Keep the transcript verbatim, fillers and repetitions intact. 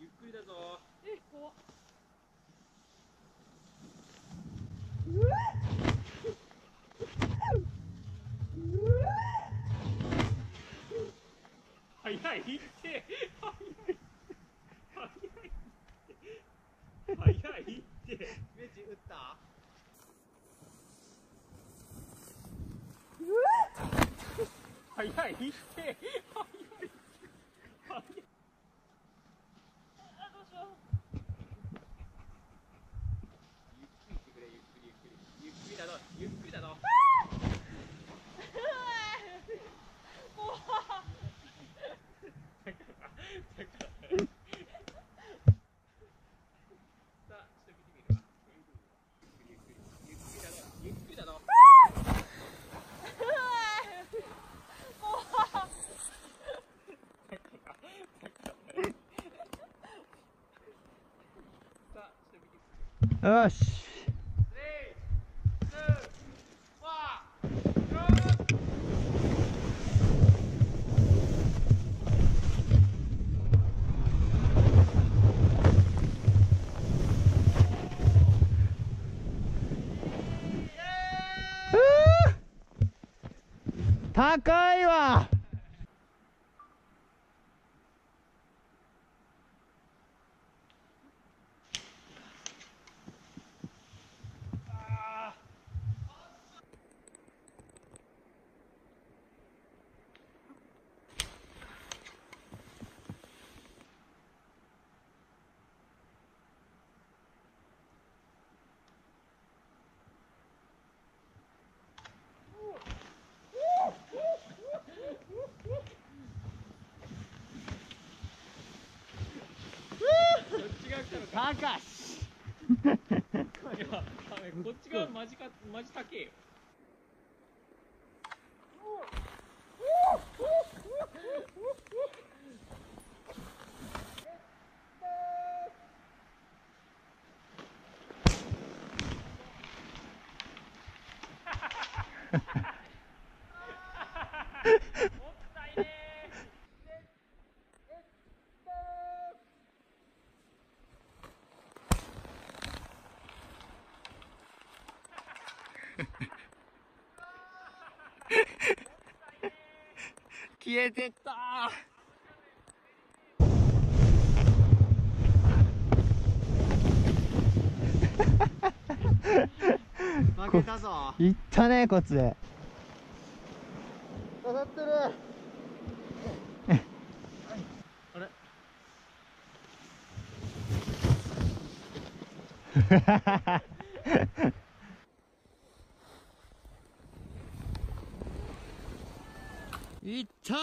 ゆっくりだぞ。えっ、怖っ。うわうわ早いって早い早いって早いってメジ打った。早いって早いって早い。ゆっくりだぞ。よし。高いわ。高しいや、こっち側マジか、マジ高えよ。消えてったー。負けたぞ。いったね、こっちで刺さってる。あれいったー。